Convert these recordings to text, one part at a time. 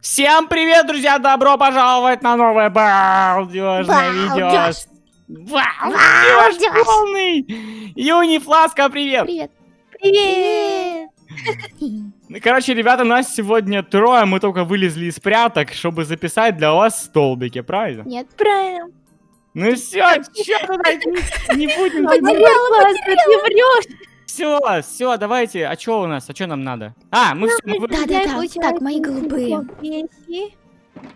Всем привет, друзья! Добро пожаловать на новое балдежное видео. Балдеж полный! Юни, Фласка, привет! Привет! Привет! Короче, ребята, нас сегодня трое. Мы только вылезли из пряток, чтобы записать для вас столбики, правильно? Нет, правильно. Ну все, не будем. Потеряла, ты врешь. Все, давайте. А что у нас? А что нам надо? А, мы все... Так, мои голубые.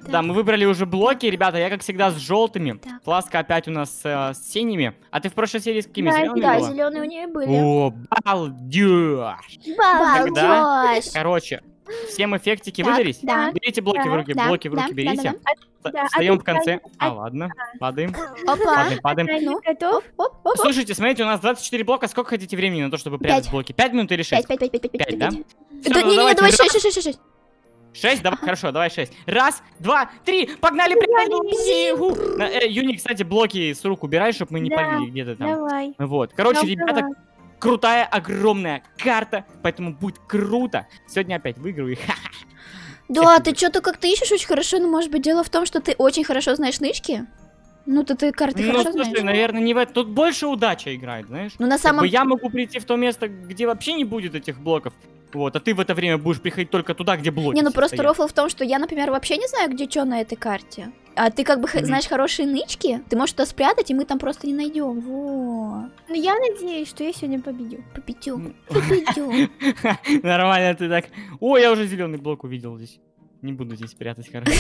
Да, мы выбрали уже блоки, ребята. Я, как всегда, с желтыми. Фласка опять у нас с синими. А ты в прошлой серии с какими? Зелеными была? Да, зеленые у нее были. О, балдеж. Балдеж. Короче, всем эффектики выдались? Да. Берите блоки в руки, блоки в руки берите. Встаем в конце. А, ладно, падаем. Падаем. Слушайте, смотрите, у нас 24 блока. Сколько хотите времени на то, чтобы прятать блоки? 5 минут или 6? 5, да? Не, давай 6. 6, давай, хорошо, давай 6. Раз, два, три, погнали, прятать. Юни, кстати, блоки с рук убирай, чтобы мы не полили где-то там. Давай. Вот, короче, ребята... Крутая, огромная карта, поэтому будет круто. Сегодня опять выиграю. Да, ты что-то как-то ищешь очень хорошо, но может быть дело в том, что ты очень хорошо знаешь нычки. Ну, ты карты хорошо знаешь. Ну, слушай, наверное, не в этом. Тут больше удача играет, знаешь. Ну, на самом деле... Я могу прийти в то место, где вообще не будет этих блоков. Вот, а ты в это время будешь приходить только туда, где блоки. Не, ну просто рофл в том, что я, например, вообще не знаю, где что на этой карте. А ты как бы знаешь хорошие нычки, ты можешь туда спрятать, и мы там просто не найдем. Во. Ну я надеюсь, что я сегодня победю. Победю. Нормально ты так. О, я уже зеленый блок увидел здесь. Не буду здесь прятать, хорошо.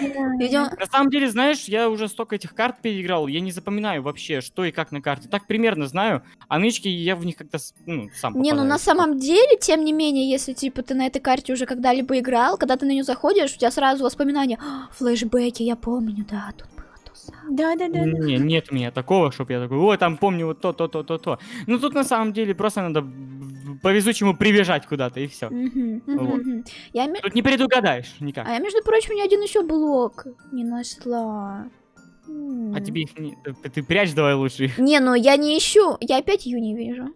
На самом деле, знаешь, я уже столько этих карт переиграл, я не запоминаю вообще, что и как на карте. Так примерно знаю, а нычки я в них как-то сам попадаю. Не, ну на самом деле, тем не менее, если типа ты на этой карте уже когда-либо играл, когда ты на нее заходишь, у тебя сразу воспоминания. Флэшбэки, я помню, да, тут было то самое. Да. Не, нет у меня такого, чтобы я такой, ой, там помню вот то. Ну тут на самом деле просто надо... Повезучему прибежать куда-то, и все. Тут не предугадаешь никак. А я, между прочим, ни один еще блок не нашла. А тебе их не... Ты прячь давай лучше их. Не, ну я не ищу. Я опять Юни вижу.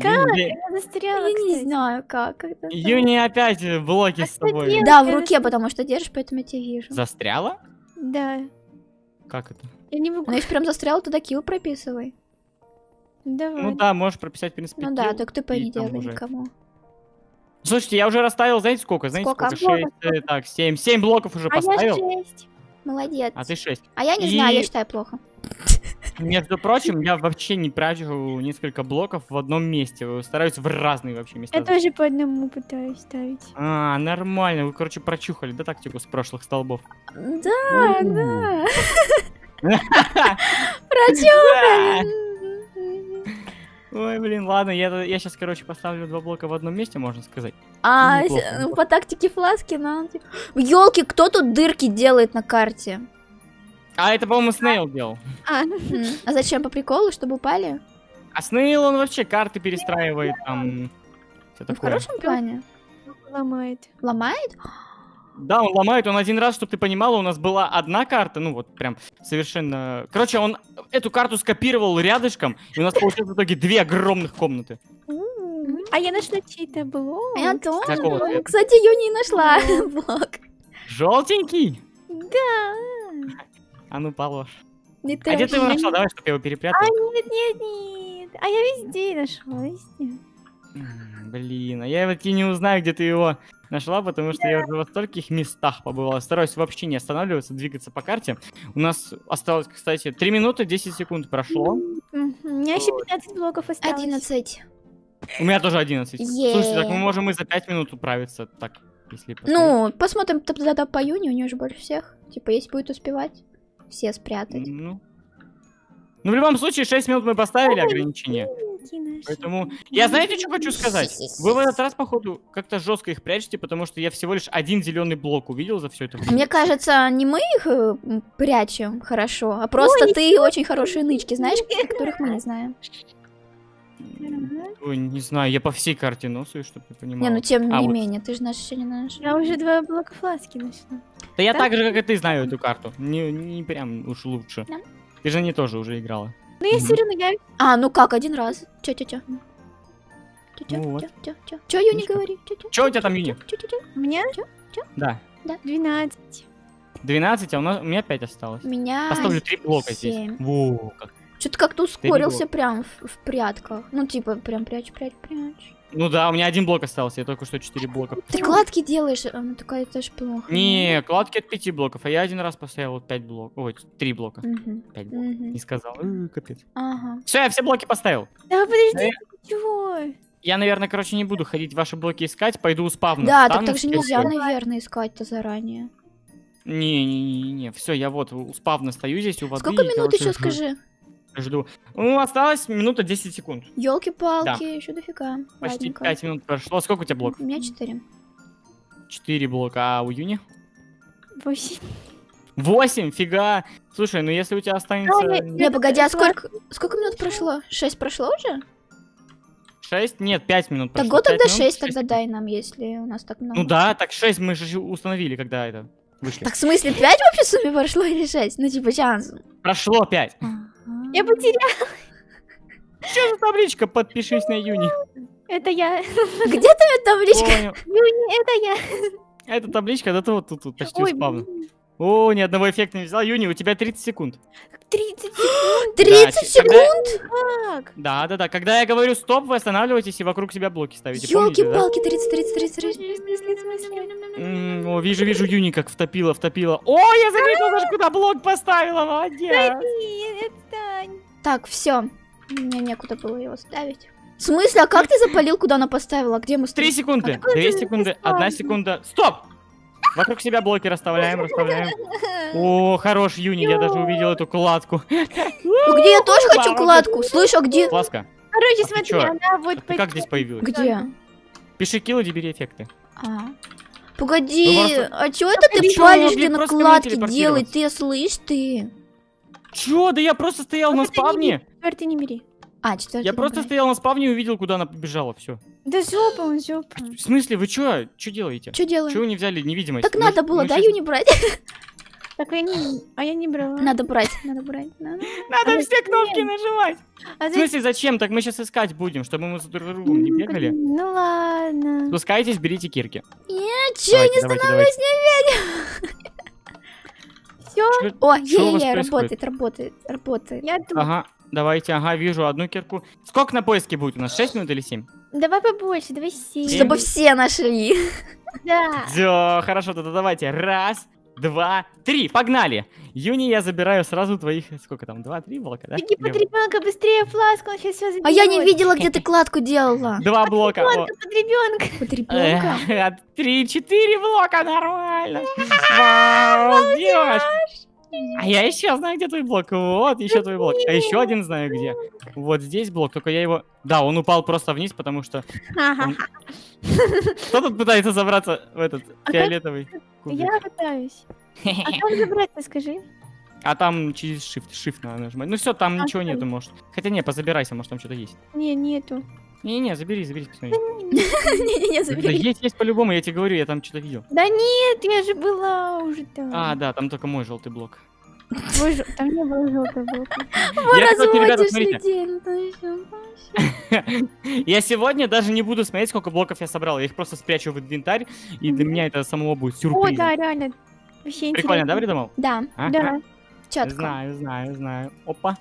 Как? Я застряла, я не знаю, как. Юни опять блоки с тобой. Да, в руке, потому что держишь, поэтому я тебя вижу. Застряла? Да. Как это? Я не могу. Ну если прям застряла, туда килл прописывай. Давай. Ну да, можешь прописать, в принципе. Ну да, так ты по идее никому. Слушайте, я уже расставил, знаете сколько? Шесть, так, 7 блоков уже поставил. А я 6. Молодец. А ты 6. А я не знаю, я считаю плохо. Между прочим, я вообще не прячу несколько блоков в одном месте. Стараюсь в разные вообще места. Я тоже по одному пытаюсь ставить. А, нормально, вы, короче, прочухали, да, тактику с прошлых столбов? Да. Прочухали. Ой, блин, ладно, я сейчас, короче, поставлю 2 блока в одном месте, можно сказать. А неплохо. По тактике Фласки нам... Ёлки, кто тут дырки делает на карте? А это, по-моему, Снейл делал. А зачем, по приколу, чтобы упали? А Снейл, он вообще карты перестраивает, там... Все такое. В хорошем плане? Ломает. Ломает? Да, он ломает, он один раз, чтобы ты понимала, у нас была одна карта, ну вот прям совершенно... Короче, он эту карту скопировал рядышком, и у нас получилось в итоге 2 огромных комнаты. А я нашла чей-то блок. Я тоже. Кстати, Юни нашла блок. Желтенький? Да. А ну, положь. А где ты его нашла? Давай, чтобы я его перепрятал. А нет. А я везде нашла, везде. Блин, а я вот не узнаю, где ты его... Нашла, потому что я уже во стольких местах побывала. Стараюсь вообще не останавливаться, двигаться по карте. У нас осталось, кстати, 3 минуты, 10 секунд прошло. У меня еще 15 блоков осталось. 11. У меня тоже 11. Слушайте, так мы можем и за 5 минут управиться. Так, если ну, посмотрим тогда по Юни, у нее же больше всех. Типа, если будет успевать, все спрятать. Ну, в любом случае, 6 минут мы поставили ограничение. Поэтому, я знаете, что хочу сказать? Вы в этот раз, походу, как-то жестко их прячете, потому что я всего лишь 1 зеленый блок увидел за все это время. Мне кажется, не мы их прячем хорошо, а просто ты очень хорошие нычки, знаешь, которых мы не знаем. Ой, не знаю, я по всей карте носую, чтобы ты понимала. Не, ну тем не менее, ты же наша не нашла. Я уже 2 блока Фласки нашла. Да я так же, как и ты, знаю эту карту. Не прям уж лучше. Ты же не тоже уже играла. Ну я все равно я... А, ну как, 1 раз. Че, Юни, говори? Че у тебя там, Юни? У меня? Че? Да. Да. 12. 12, а у меня 5 осталось. У меня поставлю 3 блока 7. Здесь. Воу, как. Что-то как-то ускорился прям в прядках. Ну, типа, прям прячь. Ну да, у меня 1 блок остался, я только что 4 блока. Ты кладки делаешь, а ну такая тоже плохо. Не, кладки от 5 блоков, а я один раз поставил 5 блоков. Ой, 3 блока. 5 блоков. Не сказал. Капец. Ага. Все, я все блоки поставил. Да, подожди, чего? Я, наверное, короче, не буду ходить ваши блоки искать, пойду у спавна. Да, так же нельзя, наверное, искать-то заранее. Не, все, я вот у спавна стою здесь, у воды. Сколько минут еще, скажи? Жду. Ну, осталось минута 10 секунд. Ёлки-палки, да. Еще дофига. Почти 5 минут прошло. Сколько у тебя блоков? У меня 4. 4 блока, а у Юни? 8. 8? Фига. Слушай, ну если у тебя останется... Не, погоди, а сколько минут прошло? 6 прошло уже? 6? Нет, 5 минут прошло. Так, тогда 6 тогда дай нам, если у нас так много. Ну да, так 6 мы же установили, когда это вышли. Так, в смысле, 5 вообще в сумме прошло или 6? Ну, типа, шанс. Прошло 5. Я потеряла. Что за табличка? Подпишись на Юни. Это я. Где твоя табличка? Юни, это я. Это табличка, да ты вот тут почти спавна. О, ни одного эффекта не взял. Юни, у тебя 30 секунд. 30 секунд? 30 секунд? Да. Когда я говорю стоп, вы останавливаетесь и вокруг себя блоки ставите. Ёлки-палки, 30. О, вижу, Юни как втопила. О, я заметила даже, куда блок поставила. Молодец. Так, все. Мне некуда было его ставить. В смысле, а как ты запалил, куда она поставила? Где мы стоим? 3 секунды, 2 секунды, 1 секунда. Стоп! Вокруг себя блоки расставляем. О, хорош, Юни, я даже увидел эту кладку. Ну где я тоже хочу кладку? Слышь, а где? Фласка. Короче, смотри, она вот... Ты как здесь появилась? Где? Пиши килоди, бери эффекты. Погоди, а чего это ты палишь, где на кладке делай? Ты слышь, ты... Чё? Да я просто стоял на спавне. Четвертый не бери. Я просто стоял на спавне и увидел, куда она побежала, все. Да жопа, он жопа. В смысле, вы чё? Чё делаете? Чё делаем? Чё вы не взяли невидимость? Так надо было, да, Юни брать? Так я не брала. Надо брать. Надо все кнопки нажимать. В смысле, зачем? Так мы сейчас искать будем, чтобы мы за другом не бегали. Ну ладно. Спускайтесь, берите кирки. Нет, чё, не становлюсь невидимым. Все. О, е-е-е, работает. Ага, давайте, вижу одну кирку. Сколько на поиске будет у нас, 6 минут или 7? Давай побольше, давай 7. Чтобы все нашли. Да. Все, хорошо, тогда давайте, 1, 2, 3, погнали. Юни, я забираю сразу твоих, сколько там, 2, 3 блока, да? Беги по 3 блока, быстрее, Фласку, он сейчас все заберет. А я не видела, где ты кладку делала. 2 блока. Под ребенка. 3-4 блока, нормально. Вау, девушка. А я еще знаю, где твой блок. Вот, еще твой блок. А еще один знаю, где. Вот здесь блок, только я его... Да, он упал просто вниз, потому что... Кто тут пытается забраться в этот фиолетовый кубик? Я пытаюсь. А там забраться, скажи. А там через shift надо нажимать. Ну все, там ничего нету, может. Хотя не, позабирайся, может там что-то есть. Не, нету. Не-не, забери, посмотри. Не-не-не, забери. Есть по-любому, я тебе говорю, я там что-то видел. Да нет, я же была уже там. А, да, там только мой желтый блок. Там не было желтого блока. Разводишь людей. Я сегодня даже не буду смотреть, сколько блоков я собрал. Я их просто спрячу в инвентарь, и для меня это самого будет сюрприз. О, да, реально. Прикольно, да, придумал? Да. Четко. Знаю. Опа.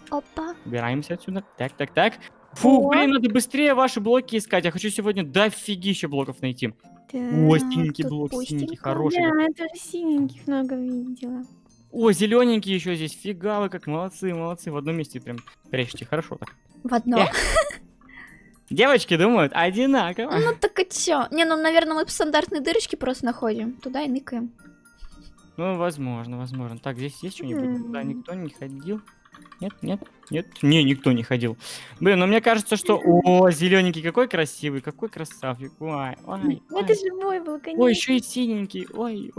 Убираемся отсюда. Так. Фу, блин, надо быстрее ваши блоки искать. Я хочу сегодня дофигища блоков найти. О, синенький блок, синенький, хороший. Да, я тоже синеньких много видела. О, зелененький еще здесь. Фига вы как, молодцы. В одном месте прям прячете, хорошо так. В одном? Девочки думают одинаково. Ну так и чё? Не, ну, наверное, мы стандартные дырочки просто находим. Туда и ныкаем. Ну, возможно. Так, здесь есть что-нибудь? Да, никто не ходил. Нет. Не, никто не ходил. Блин, но мне кажется, что... О, зелененький какой красивый, какой красавчик. Ой. Это же мой был, конечно. Ой, еще и синенький. Ой,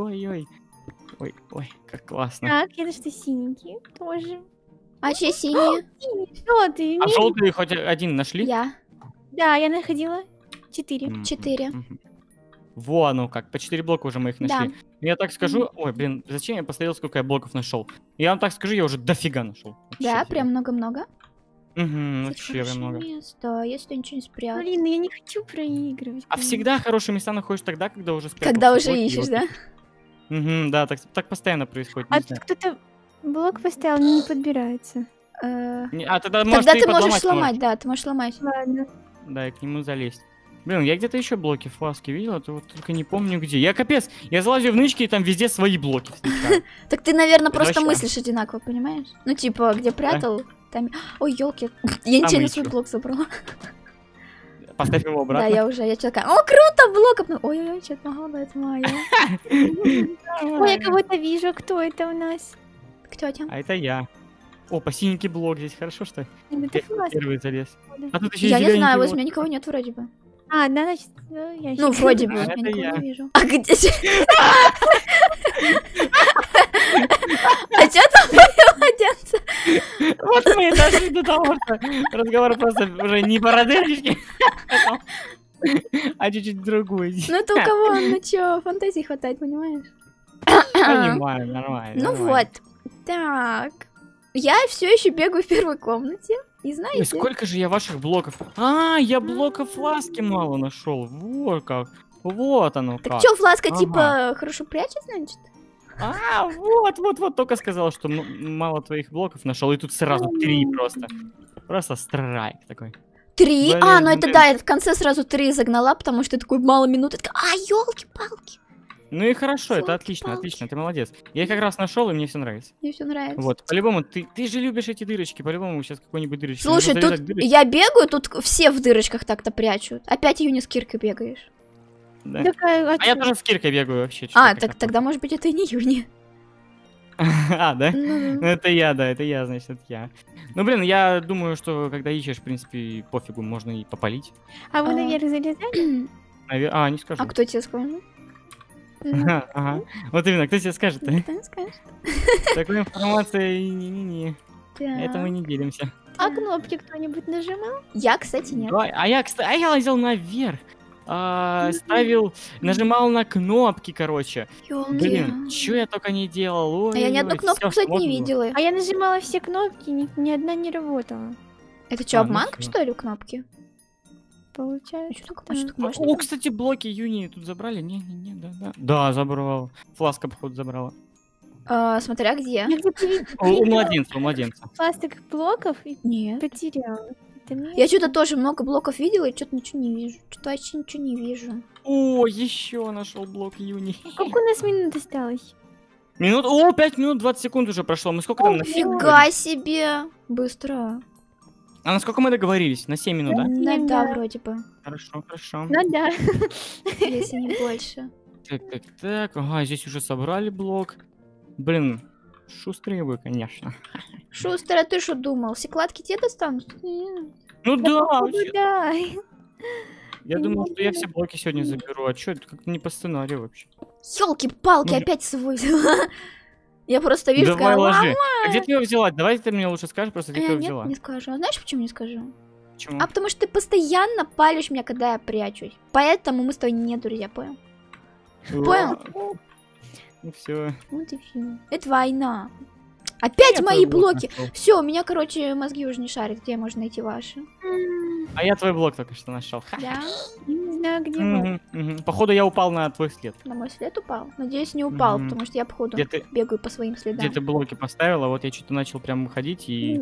как классно. Так, я думаю, что синенький тоже. А че синие? Что ты? А желтые хоть один нашли? Я. Да, я находила 4. Во, оно как, по 4 блока уже мы их нашли. Да. Я так скажу, ой, блин, зачем я посмотрел, сколько я блоков нашел? Я вам так скажу, я уже дофига нашел. Да, вообще, прям много-много. Угу, вообще прям много. Место, если ничего не спрятал. Блин, я не хочу проигрывать. А всегда хорошие места находишь тогда, когда уже спрятал. Когда уже ищешь, да? Угу, да, так постоянно происходит. А тут кто-то блок поставил, не подбирается. А тогда ты можешь сломать, да, ты можешь сломать. Ладно. Да, и к нему залезть. Блин, я где-то еще блоки Фласки видел, а вот только не помню где. Я капец, я залазю в нычки, и там везде свои блоки. Так ты, наверное, просто мыслишь одинаково, понимаешь? Ну, типа, где прятал, там... Ой, елки, я ничего не свой блок забрала. Поставь его обратно. Да, я такая, о, круто, блок обнула. Ой-ой-ой, что-то наголовает моя. Ой, я кого-то вижу, кто это у нас? Кто это? А это я. О, по синенький блок здесь, хорошо, что первый залез. Я не знаю, возле меня никого нет вроде бы. А, да, значит, я... Ну, вроде бы, я никого не вижу. А где... А что там появляется? Вот мы и дошли до того, что разговор просто уже не по родельничке, а чуть-чуть другой. Ну, это у кого, ну чё, фантазии хватает, понимаешь? Понимаю, нормально. Ну вот, так... Я все еще бегаю в первой комнате. И знаете... Сколько же я ваших блоков... А, я блоков Фласки мало нашел. Вот как. Вот оно как. Так что, Фласка, типа, хорошо прячет, значит? А, вот. Только сказал, что мало твоих блоков нашел. И тут сразу 3 просто. Просто страйк такой. 3? А, ну это да, я в конце сразу 3 загнала, потому что такой мало минут. А, елки-палки. Ну и хорошо, это отлично, отлично, ты молодец. Я их как раз нашел, и мне все нравится. Мне все нравится. Вот, по-любому, ты же любишь эти дырочки, по-любому сейчас какой-нибудь дырочку. Слушай, тут я бегаю, тут все в дырочках так-то прячут. Опять Юни с Киркой бегаешь. Да. А я тоже с Киркой бегаю вообще. А, так тогда, может быть, это и не Юни. А, да? Ну, это я, значит, это я. Ну, блин, я думаю, что когда ищешь, в принципе, пофигу, можно и попалить. А вы наверх залезали? А, не скажу. А кто тебе сказал? Ага, вот именно, кто тебе скажет? Кто скажет? Такой информации не-не-не. Это мы не делимся. А кнопки кто-нибудь нажимал? Я, кстати, нет. А я лазил наверх. Ставил, нажимал на кнопки, короче. Блин, чё я только не делал. А я ни одну кнопку, кстати, не видела. А я нажимала все кнопки, ни одна не работала. Это что, обманка, что ли, кнопки? Получается. О, кстати, блоки Юни тут забрали? Не, да. Да, забрал. Фласка, походу, забрала. Смотря где. У младенца, у младенца. Пластик блоков нет. Потеряла. Я что-то тоже много блоков видела и что-то ничего не вижу. Что-то вообще ничего не вижу. О, еще нашел блок Юни. Сколько у нас минут осталось? Минут? О, 5 минут 20 секунд уже прошло. Мы сколько там? Нифига себе! Быстро. А насколько мы договорились? На 7 минут, да? Ну да, вроде бы. Хорошо. Ну да. Если не больше. Так. Ага, здесь уже собрали блок. Блин, шустрые вы, конечно. Шустрый, а ты что думал? Все кладки тебе достанут? Ну да. Я думал, что я все блоки сегодня заберу. А что, это как-то не по сценарию вообще. Ёлки-палки, опять свой. Я просто вижу, давай, ложи. А где ты его взяла? Давай ты мне лучше скажешь, просто где ты его взяла. Нет, не скажу. А знаешь, почему не скажу? Почему? А потому что ты постоянно палишь меня, когда я прячусь. Поэтому мы с тобой не друзья, понял? Понял? Ну все. Вот и все. Это война. Опять мои блоки. Все, у меня, короче, мозги уже не шарят, где можно найти ваши. А я твой блок только что нашел. Да? Не знаю, где был. Походу, я упал на твой след. На мой след упал? Надеюсь, не упал, потому что я, походу, бегаю по своим следам. Где ты блоки поставила, вот я что-то начал прям ходить и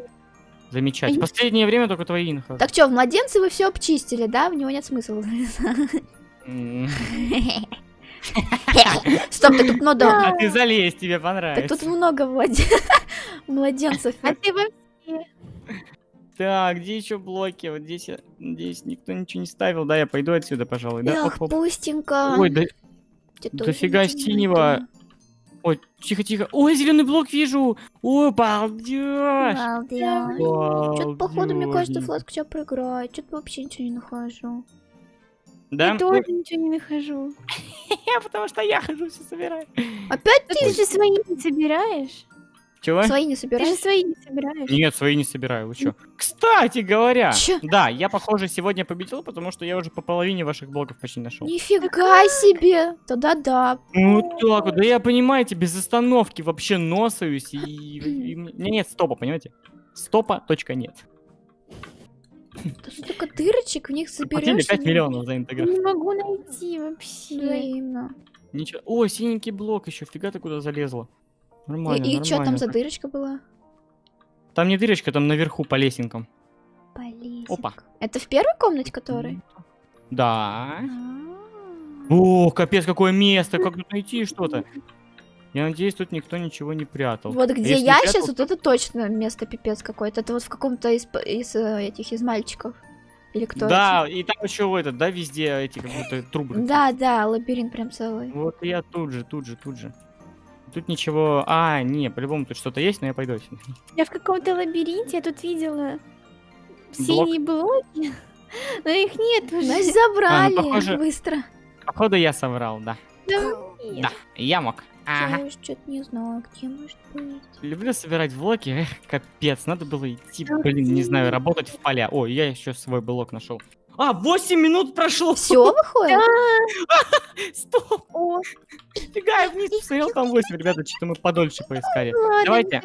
замечать. В последнее время только твои нахожу. Так что, в младенце вы все обчистили, да? В него нет смысла. Стоп, ты тут много... А ты залезь, тебе понравится. Так тут много младенцев. А ты вообще... Так, где еще блоки? Вот здесь, надеюсь, никто ничего не ставил. Да, я пойду отсюда, пожалуй. Ах, пустенько. Ой, да... Дофига синего. Ой, тихо. Ой, зеленый блок вижу. О, балдеж. Что-то, походу, мне кажется, Фласку тебя проиграет. Что-то вообще ничего не нахожу. Да? Я тоже ничего не нахожу. Потому что я хожу, все собираю. Опять ты же свои не собираешь? Чего? Свои не собираешь? Ты же свои не собираешь. Нет, свои не собираю, вы чё? Кстати говоря, да, я, похоже, сегодня победил, потому что я уже по половине ваших блоков почти нашел. Нифига себе! Тогда да. Ну так вот, да я, понимаете, без остановки вообще носаюсь и... Нет, стопа, понимаете? Стопа, точка, нет. Да столько дырочек в них соберешь. 5 миллионов за интеграцию. Не могу найти вообще. Взаимно. Ничего. О, синенький блок еще. Фига ты куда залезла? Нормально. И что там за дырочка была? Там не дырочка, там наверху по лесенкам. По лесенкам. Опа. Это в первой комнате, которой? Да. О, капец, какое место. Как тут найти что-то? Я надеюсь, тут никто ничего не прятал. Вот где я сейчас, вот это точно место пипец какой-то. Это вот в каком-то из этих, из мальчиков. Или кто? Да, и там еще в этот, да, везде эти как будто трубы. Да, да, лабиринт прям целый. Вот я тут же. Тут ничего... А, не, по-любому тут что-то есть, но я пойду. Я в каком-то лабиринте, я тут видела синие блоки, но их нет уже. Нас забрали быстро. Походу я соврал, да. Да, я мог. Я что-то не знала, где может быть. Люблю собирать блоки, эх, капец, надо было идти, блин, не знаю, работать в поля. О, я еще свой блок нашел. А, 8 минут прошло. Все выходит? Стоп. Фига, я вниз посмотрел, там 8, ребята, что-то мы подольше поискали. Давайте,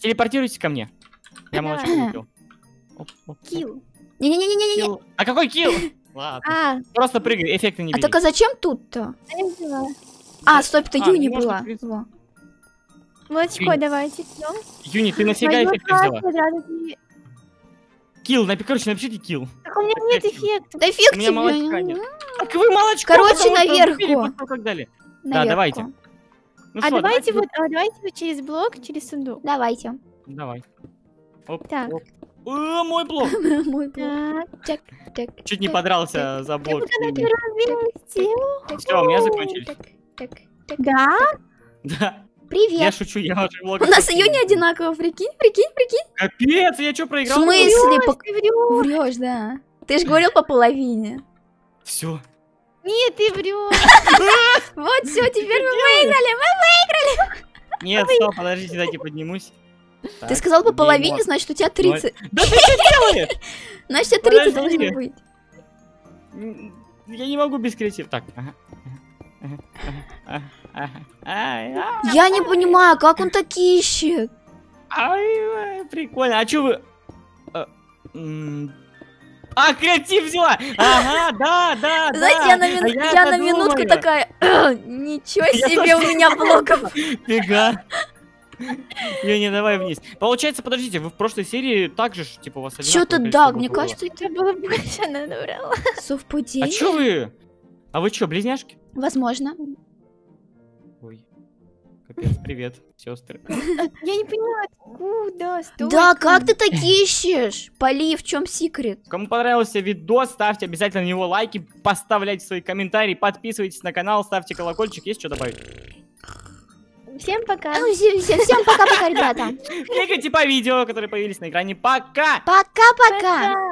телепортируйтесь ко мне. Я молочко купил. Килл. Не-не-не-не-не. А какой килл? Ладно, просто прыгай, эффекты не видишь. А так а зачем тут-то? А, стоп, это Юни была. Молочко давайте. Юни, ты нафига эффекты взяла? Килл, короче, напишите килл. Так у меня нет эффекта. Да эффект у меня молочка нет. Так вы молочко. Короче, наверху. Да, давайте. А давайте вот через блок, через сундук. Давайте. Давай. Так. О, мой блок. Чуть не подрался за блок. Все, у меня закончились. Да? Да. Привет. Я шучу, я уже влог. У нас ее не одинаково, прикинь. Капец, я что проиграл? В смысле? Врешь, да. Ты же говорил по половине. Все. Нет, ты врешь. Вот все, теперь мы выиграли. Нет, стоп, подождите, дайте поднимусь. Ты сказал по половине, значит у тебя 30. Да ты что делаешь? Значит у тебя 30 должно быть. Я не могу без креатива. Так, ага. Я не понимаю, как он так ищет. Ай, прикольно. А чё вы... А, креатив взяла! Ага, да. Знаете, я на минутку такая... Ничего себе у меня блоков. Фига. Не, давай вниз. Получается, подождите, вы в прошлой серии так же, типа, у вас... Чё-то да, мне кажется, это было больше, она набрала. Совпадение. А чё вы... А вы чё, близняшки? Возможно. Ой. Капец, привет, сестры. Я не понимаю, откуда столько. Да, как ты так ищешь? Поли, в чем секрет? Кому понравился видос, ставьте обязательно на него лайки, поставляйте свои комментарии, подписывайтесь на канал, ставьте колокольчик. Есть что добавить? Всем пока. Всем пока-пока, ребята. Кликайте по видео, которые появились на экране. Пока! Пока-пока!